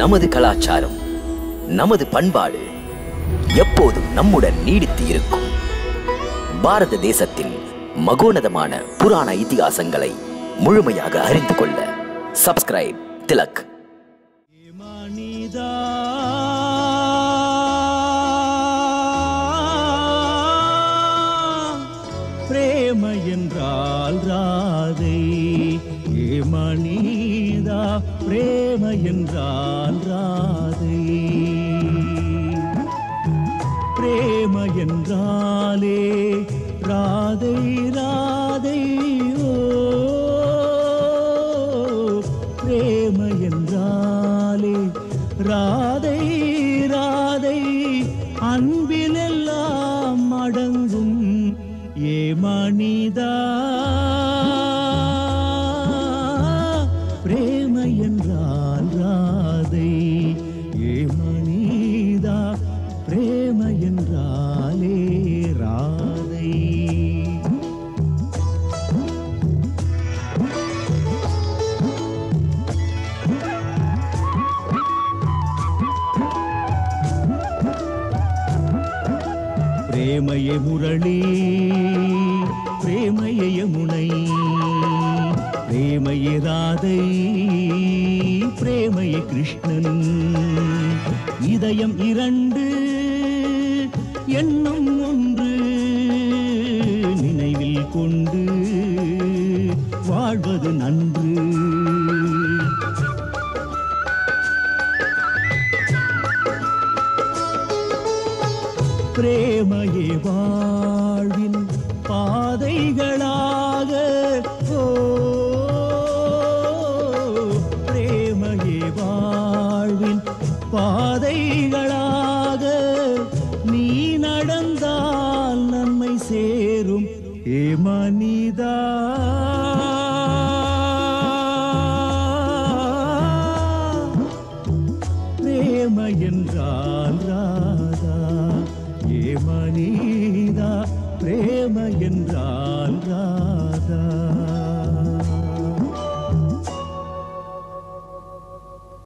நமது கலாச்சாரம், நமது பண்பாடு எப்போதும் நம்முடன் நீடித்து இருக்கும். பாரத தேசத்தின் மகோனதமான புராண இதிகாசங்களை முழுமையாக அறிந்து கொள்ள சப்ஸ்கிரைப் திலக். பிரேமை என்றால் ராதை மனிதா, பிரேமை என்றால் ராதை, பிரேமை என்றாலே ராதை ராதை, ஓ பிரேமை என்றாலே ராதை ராதை, அன்பிலெல்லாம் அடங்கும் ஏ மனிதா. பிரேமையே முரளி, பிரேமையே யமுனை, பிரேமையே ராதை, பிரேமையே கிருஷ்ணன், இதயம் இரண்டு எண்ணம் ஒன்று நினைவில் கொண்டு வாழ்வது நன்று. பிரேமையே வாழ்வின் பாதைகளாக, ஓ பிரேமையே வாழ்வின் பாதைகளாக நீ நடந்தால் நன்மை சேரும் ஏ மனிதா. பிரேமை என்றால் ராதா ஏ மனிதா, பிரேமை என்றால் ராதா.